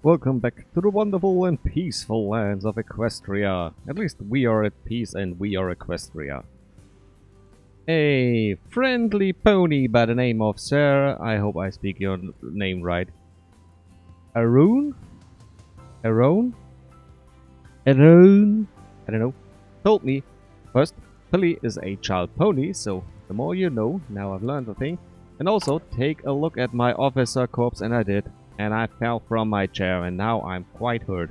Welcome back to the wonderful and peaceful lands of Equestria. At least we are at peace and we are Equestria. A friendly pony by the name of Sir, I hope I speak your name right. Arun? Arun? Arun? I don't know. Told me. First, Polly is a child pony, so the more you know, now I've learned a thing. And also, take a look at my officer corpse, and I did. And I fell from my chair and now I'm quite hurt.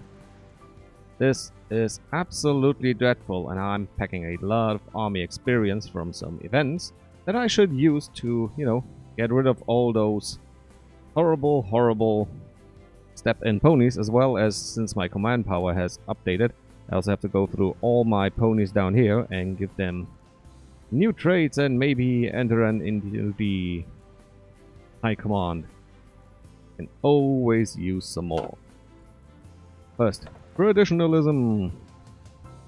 This is absolutely dreadful and I'm packing a lot of army experience from some events that I should use to, you know, get rid of all those horrible step-in ponies, as well as since my command power has updated, I also have to go through all my ponies down here and give them new traits and maybe enter into the high command. Can always use some more. First, traditionalism.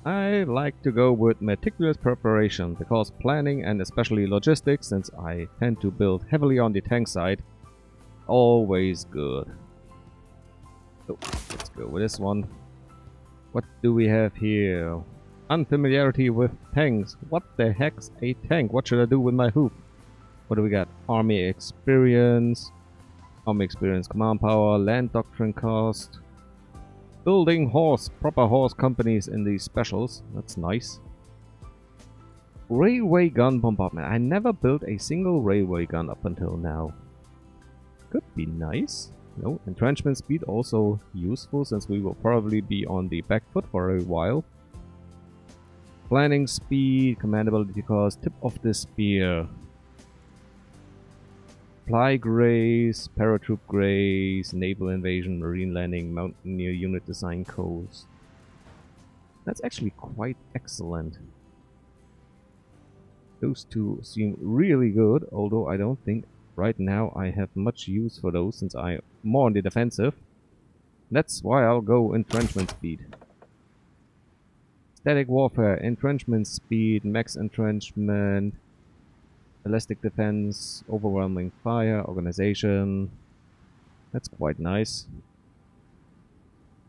I like to go with meticulous preparation because planning and especially logistics, since I tend to build heavily on the tank side, always good. So let's go with this one. What do we have here? Unfamiliarity with tanks. What the heck's a tank? What should I do with my hoop? What do we got? Army experience. Experience, command power, land doctrine cost, building horse, proper horse companies in these specials, that's nice. Railway gun bombardment, I never built a single railway gun up until now. Could be nice. No, entrenchment speed also useful since we will probably be on the back foot for a while. Planning speed, commandability cost, tip of the spear. Supply grace, paratroop grace, naval invasion, marine landing, mountaineer unit design codes. That's actually quite excellent. Those two seem really good, although I don't think right now I have much use for those since I'm more on the defensive. That's why I'll go entrenchment speed. Static warfare, entrenchment speed, max entrenchment. Ballistic defense, overwhelming fire, organization. That's quite nice.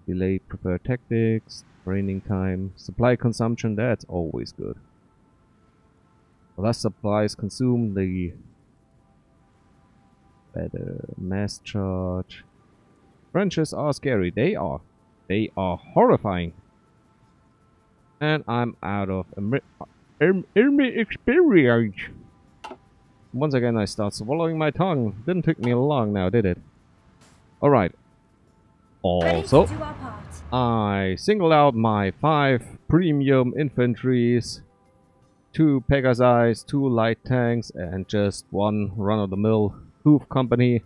Delay preferred tactics, training time, supply consumption, that's always good. The less supplies consumed, the better. Mass charge. Trenches are scary. They are. They are horrifying. And I'm out of army experience. Once again, I start swallowing my tongue. Didn't take me long now, did it? Alright. Also, I singled out my 5 premium infantries, 2 Pegasi, 2 light tanks, and just 1 run-of-the-mill hoof company.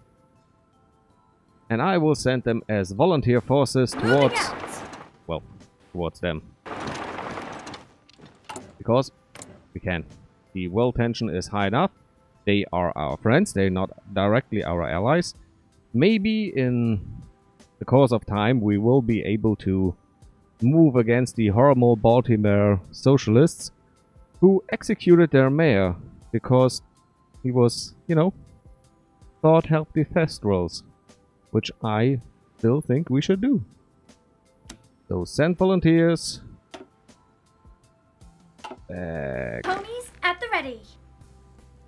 And I will send them as volunteer forces towards... well, towards them. Because we can. The world tension is high enough. They are our friends, they're not directly our allies. Maybe in the course of time we will be able to move against the horrible Baltimore socialists who executed their mayor because he was, you know, thought healthy thestrals, which I still think we should do. So send volunteers. Ponies at the ready.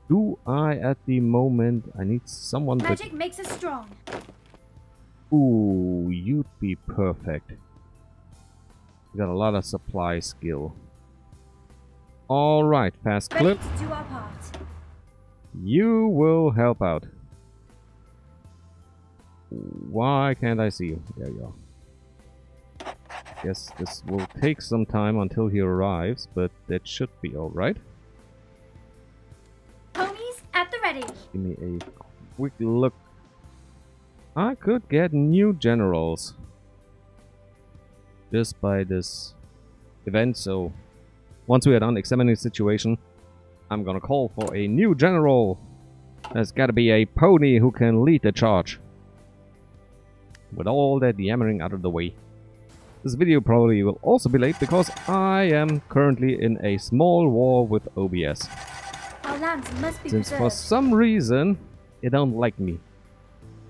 Do I at the moment? I need someone. Magic makes us strong. Ooh, you'd be perfect. You got a lot of supply skill. All right, fast clip. Ready to do our part. You will help out. Why can't I see you? There you are. Guess this will take some time until he arrives, but that should be all right. Give me a quick look. I could get new generals just by this event, so once we are done examining the situation, I'm gonna call for a new general. There's gotta be a pony who can lead the charge. With all that yammering out of the way, this video probably will also be late because I am currently in a small war with OBS. Since for some reason it don't like me.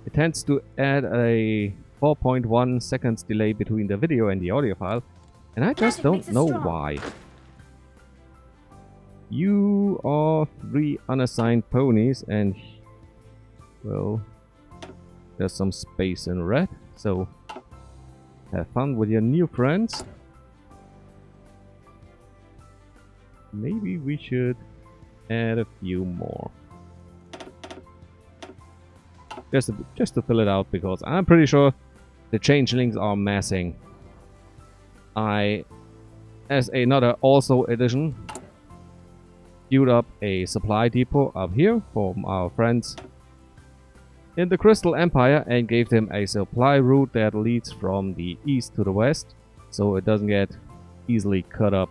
It tends to add a 4.1 seconds delay between the video and the audio file, and I just don't know why. You are 3 unassigned ponies, and well, there's some space in red, so have fun with your new friends. Maybe we should add a few more. Just to fill it out, because I'm pretty sure the changelings are massing. As another also addition, queued up a supply depot up here from our friends in the Crystal Empire and gave them a supply route that leads from the east to the west, so it doesn't get easily cut up.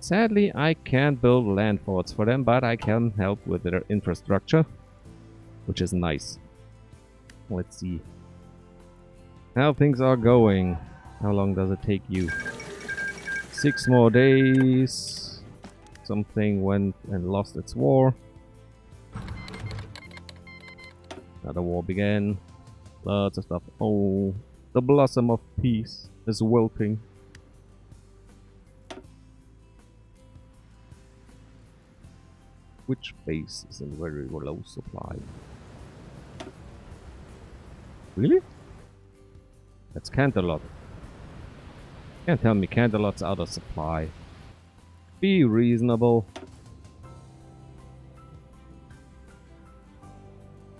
Sadly, I can't build land forts for them, but I can help with their infrastructure, which is nice. Let's see how things are going. How long does it take you? 6 more days. Something went and lost its war. Another war began. Lots of stuff. Oh, the blossom of peace is wilting. Which base is in very low supply? Really? That's Canterlot. Can't tell me Canterlot's out of supply. Be reasonable.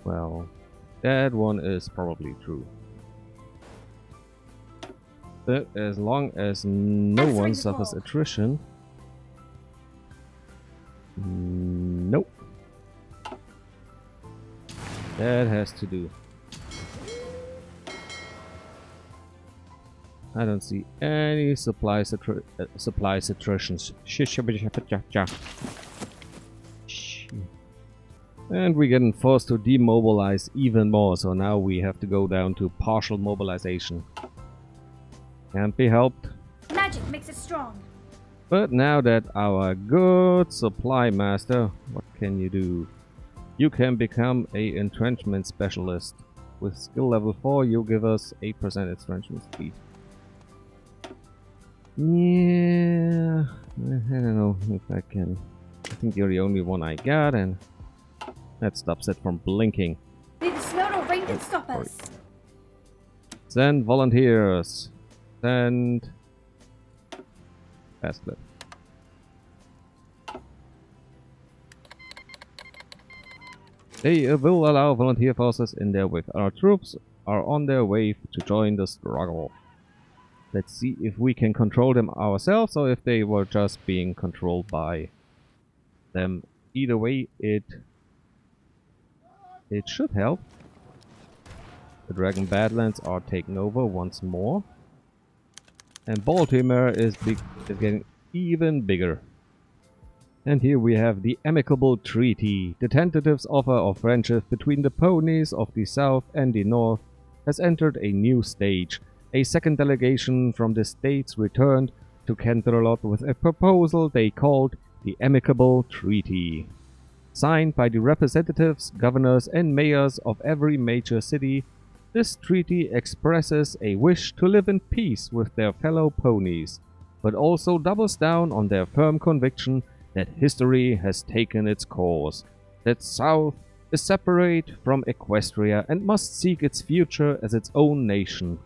Well, that one is probably true. But as long as no one suffers attrition... Nope. That has to do. I don't see any supplies attritions. And we're getting forced to demobilize even more, so now we have to go down to partial mobilization. Can't be helped. Magic makes it strong. But now that our good supply master, what can you do? You can become a entrenchment specialist. With skill level 4, you give us 8% entrenchment speed. Yeah, I don't know if I can. I think you're the only one I got, and that stops it from blinking. Neither snow nor rain can stop us. Send volunteers. Send. Aslan. They will allow volunteer forces in there with our troops are on their way to join the struggle. Let's see if we can control them ourselves or if they were just being controlled by them. Either way, it should help. The Dragon Badlands are taken over once more. And Baltimore is getting even bigger. And here we have the Amicable Treaty. The tentative's offer of friendship between the ponies of the south and the north has entered a new stage. A second delegation from the states returned to Canterlot with a proposal they called the Amicable Treaty. Signed by the representatives, governors and mayors of every major city, this treaty expresses a wish to live in peace with their fellow ponies, but also doubles down on their firm conviction that history has taken its course, that South is separate from Equestria and must seek its future as its own nation.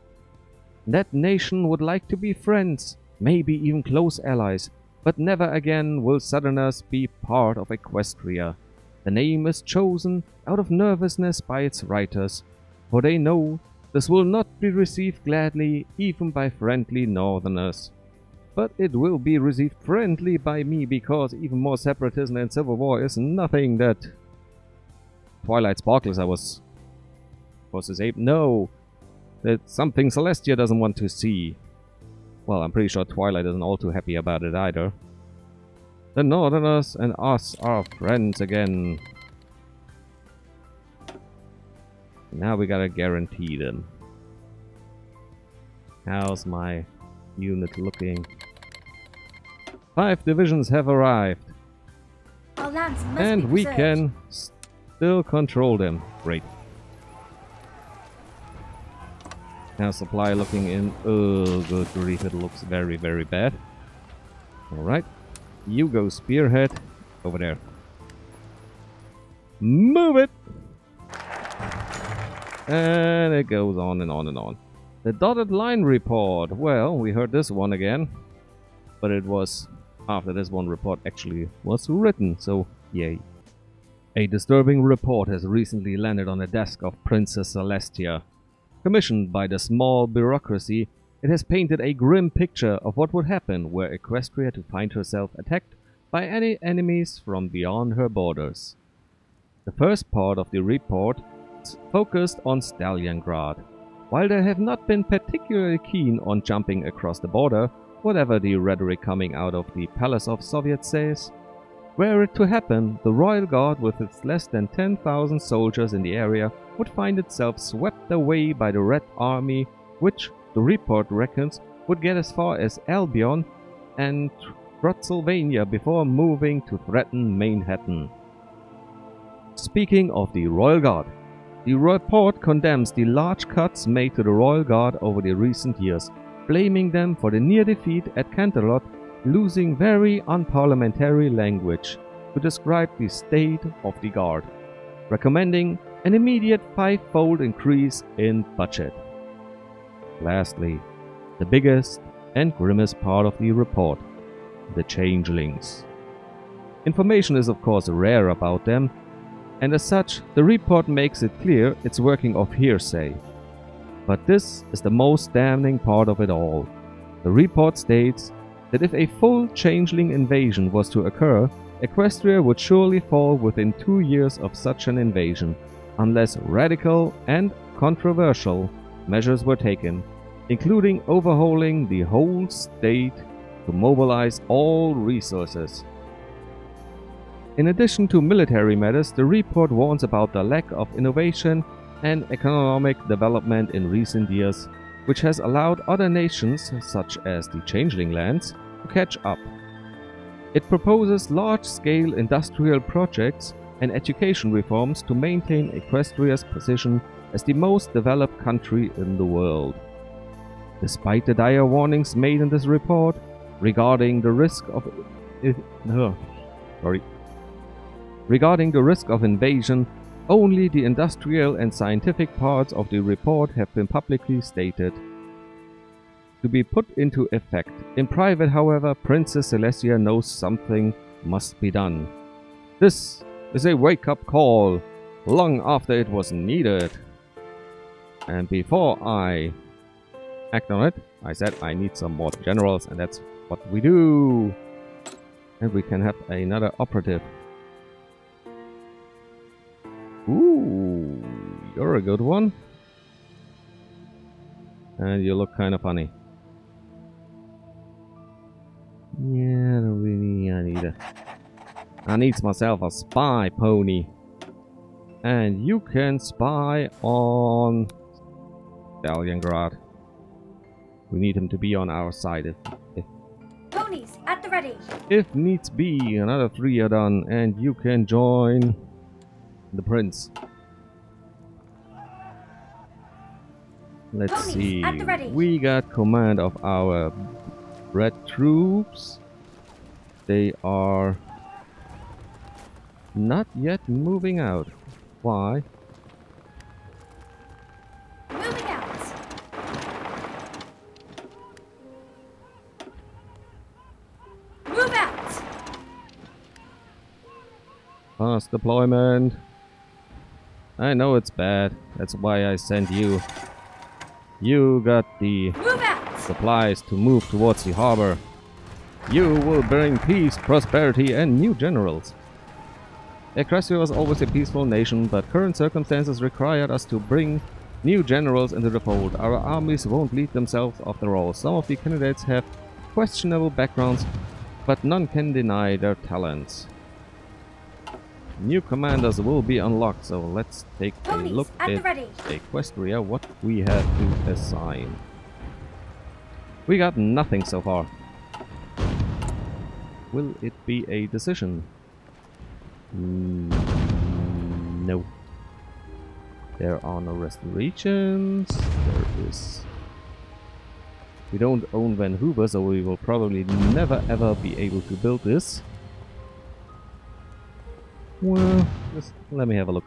That nation would like to be friends, maybe even close allies, but never again will Southerners be part of Equestria. The name is chosen out of nervousness by its writers, for they know this will not be received gladly even by friendly northerners. But it will be received friendly by me, because even more separatism and civil war is nothing that... Twilight Sparkles I was his ape? No! That's something Celestia doesn't want to see. Well, I'm pretty sure Twilight isn't all too happy about it either. The northerners and us are friends again. Now we gotta guarantee them. How's my unit looking? 5 divisions have arrived. And we can still control them. Great. Now supply looking in. Oh, good grief, it looks very, very bad. Alright. You go spearhead over there. Move it! And it goes on and on and on. The dotted line report. Well, we heard this one again. But it was after this one report actually was written, so yay. A disturbing report has recently landed on the desk of Princess Celestia. Commissioned by the small bureaucracy, it has painted a grim picture of what would happen were Equestria to find herself attacked by any enemies from beyond her borders. The first part of the report focused on Stalliongrad. While they have not been particularly keen on jumping across the border, whatever the rhetoric coming out of the Palace of Soviets says, were it to happen, the Royal Guard with its less than 10,000 soldiers in the area would find itself swept away by the Red Army, which the report reckons would get as far as Albion and Transylvania before moving to threaten Manhattan. Speaking of the Royal Guard, the report condemns the large cuts made to the Royal Guard over the recent years, blaming them for the near defeat at Canterlot, losing very unparliamentary language to describe the state of the Guard, recommending an immediate 5-fold increase in budget. Lastly, the biggest and grimmest part of the report, the Changelings. Information is of course rare about them, and as such, the report makes it clear it's working off hearsay. But this is the most damning part of it all. The report states that if a full changeling invasion was to occur, Equestria would surely fall within 2 years of such an invasion, unless radical and controversial measures were taken, including overhauling the whole state to mobilize all resources. In addition to military matters, the report warns about the lack of innovation and economic development in recent years, which has allowed other nations, such as the Changeling Lands, to catch up. It proposes large-scale industrial projects and education reforms to maintain Equestria's position as the most developed country in the world. Despite the dire warnings made in this report regarding the risk of invasion, only the industrial and scientific parts of the report have been publicly stated to be put into effect. In private, however, Princess Celestia knows something must be done. This is a wake-up call, long after it was needed. And before I act on it, I said I need some more generals, and that's what we do. And we can have another operative. Ooh, you're a good one. And you look kind of funny. Yeah, I don't really need it. I need myself a spy pony. And you can spy on Dalian grad. We need him to be on our side. If ponies at the ready. If needs be, another 3 are done. And you can join the prince. Let's see. We got command of our red troops. They are not yet moving out. Why? Moving out. Move out. Fast deployment. I know it's bad, that's why I sent you. You got the supplies to move towards the harbor. You will bring peace, prosperity and new generals. Equestria was always a peaceful nation, but current circumstances required us to bring new generals into the fold. Our armies won't lead themselves after all. Some of the candidates have questionable backgrounds, but none can deny their talents. New commanders will be unlocked, so let's take a look at Equestria, what we have to assign. We got nothing so far. Will it be a decision? No. There are no restorations. There is... We don't own Van Hoover, so we will probably never ever be able to build this. Well, just let me have a look.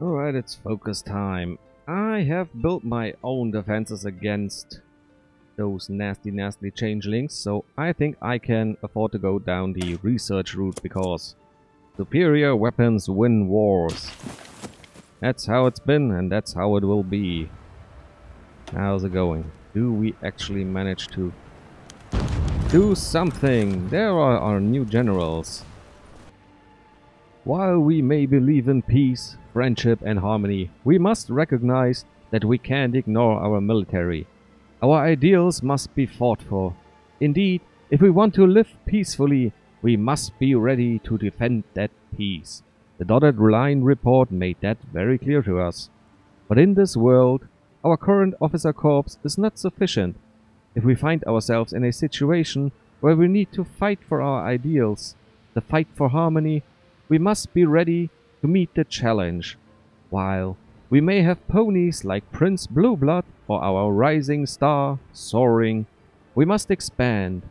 Alright, it's focus time. I have built my own defenses against those nasty changelings, so I think I can afford to go down the research route, because superior weapons win wars. That's how it's been, and that's how it will be. How's it going? Do we actually manage to do something? There are our new generals. While we may believe in peace, friendship and harmony, we must recognize that we can't ignore our military. Our ideals must be fought for. Indeed, if we want to live peacefully, we must be ready to defend that peace. The Dotted Line report made that very clear to us. But in this world, our current officer corps is not sufficient. If we find ourselves in a situation where we need to fight for our ideals, the fight for harmony, we must be ready to meet the challenge. While we may have ponies like Prince Blueblood or our rising star soaring, we must expand.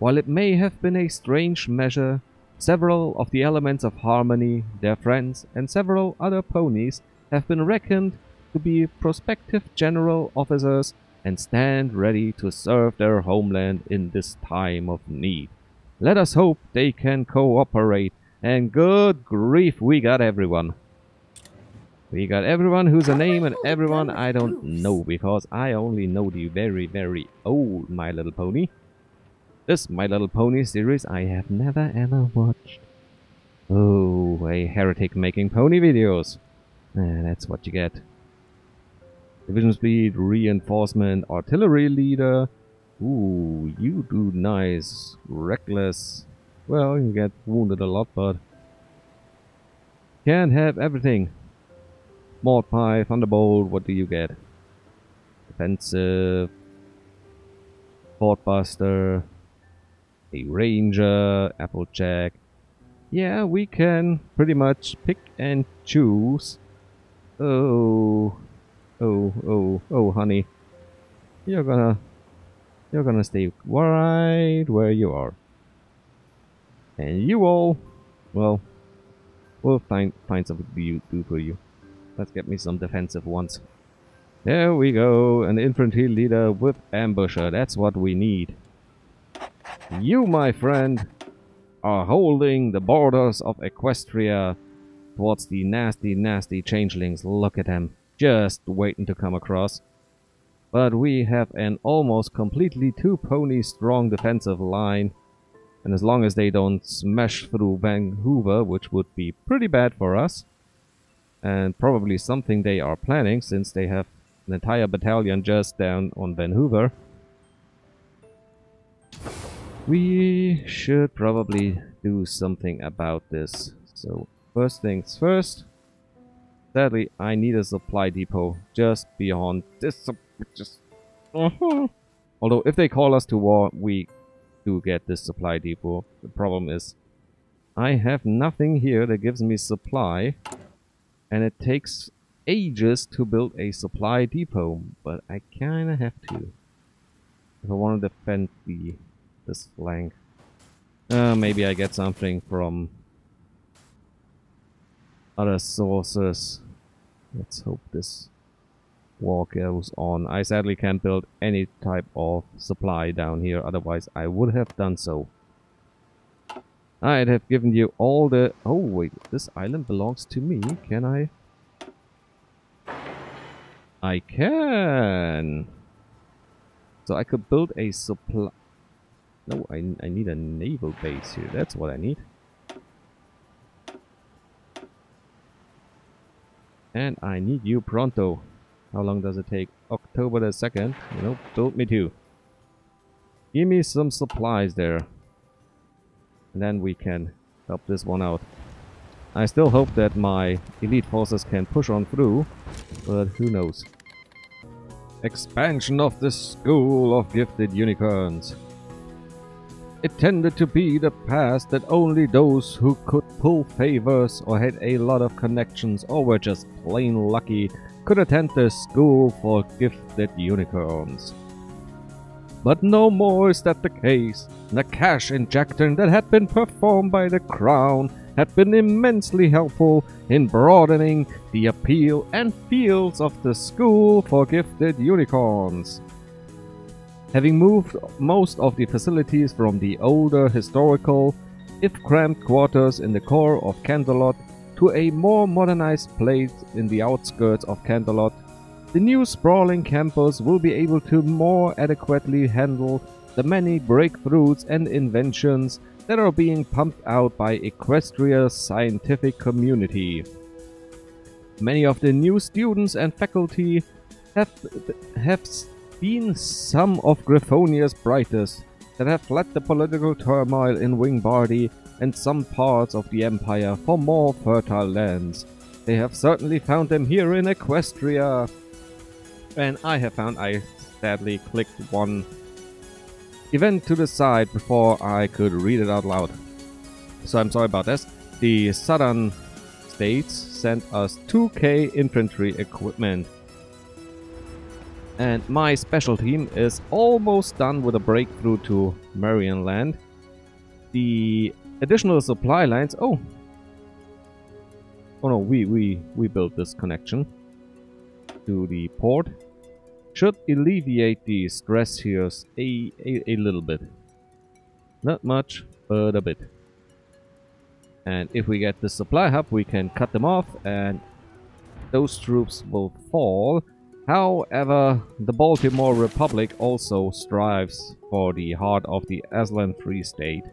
While it may have been a strange measure, several of the elements of harmony, their friends, and several other ponies have been reckoned to be prospective general officers and stand ready to serve their homeland in this time of need. Let us hope they can cooperate, and good grief, we got everyone. We got everyone who's a name and everyone I don't know, because I only know the very old My Little Pony. This My Little Pony series I have never ever watched. Oh, a heretic making pony videos. That's what you get. Division speed, reinforcement, artillery leader. Ooh, you do nice. Reckless. Well, you get wounded a lot, but... Can't have everything. Mordpie, Thunderbolt, what do you get? Defensive... Portbuster, a Ranger, Applejack. Yeah, we can pretty much pick and choose. Oh, honey. You're gonna stay right where you are. And you all, well, we'll find something to do for you. Let's get me some defensive ones. There we go, an infantry leader with ambusher, that's what we need. You, my friend, are holding the borders of Equestria towards the nasty changelings. Look at them, just waiting to come across. But we have an almost completely two-pony strong defensive line, and as long as they don't smash through Van Hoover, which would be pretty bad for us, and probably something they are planning, since they have an entire battalion just down on Van Hoover. We should probably do something about this. So first things first. Sadly, I need a supply depot just beyond this. Although if they call us to war, we do get this supply depot. The problem is I have nothing here that gives me supply, and it takes ages to build a supply depot, but I kinda have to if I want to defend this flank. Maybe I get something from other sources. Let's hope this war goes on. I sadly can't build any type of supply down here, otherwise I would have done so. I'd have given you all the... Oh wait, this island belongs to me. Can I? I can! So I could build a supply... No, I need a naval base here. That's what I need. And I need you pronto. How long does it take? October the 2nd. You know, build me too. Give me some supplies there. And then we can help this one out. I still hope that my elite forces can push on through, but who knows. Expansion of the School of Gifted Unicorns. It tended to be the past that only those who could pull favors or had a lot of connections or were just plain lucky could attend the school for gifted unicorns. But no more is that the case. The cash injection that had been performed by the Crown had been immensely helpful in broadening the appeal and fields of the school for gifted unicorns. Having moved most of the facilities from the older historical, if cramped quarters in the core of Canterlot to a more modernized place in the outskirts of Canterlot, the new sprawling campus will be able to more adequately handle the many breakthroughs and inventions that are being pumped out by Equestria's scientific community. Many of the new students and faculty have been some of Griffonia's brightest that have fled the political turmoil in Wingbardi and some parts of the Empire for more fertile lands. They have certainly found them here in Equestria. And I have found I sadly clicked one event to the side before I could read it out loud. So I'm sorry about this. The southern states sent us 2K infantry equipment. And my special team is almost done with a breakthrough to Marianland. The additional supply lines... Oh no, we built this connection to the port. Should alleviate the stress here a little bit. Not much, but a bit. And if we get the supply hub, we can cut them off and those troops will fall. However, the Baltimore Republic also strives for the heart of the Aslan Free State.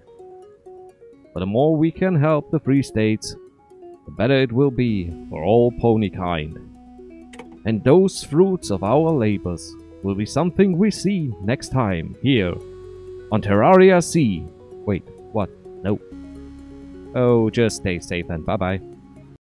But the more we can help the Free States, the better it will be for all pony kind. And those fruits of our labors will be something we see next time here on Terraria C. Wait, what? No. Oh, just stay safe and bye-bye.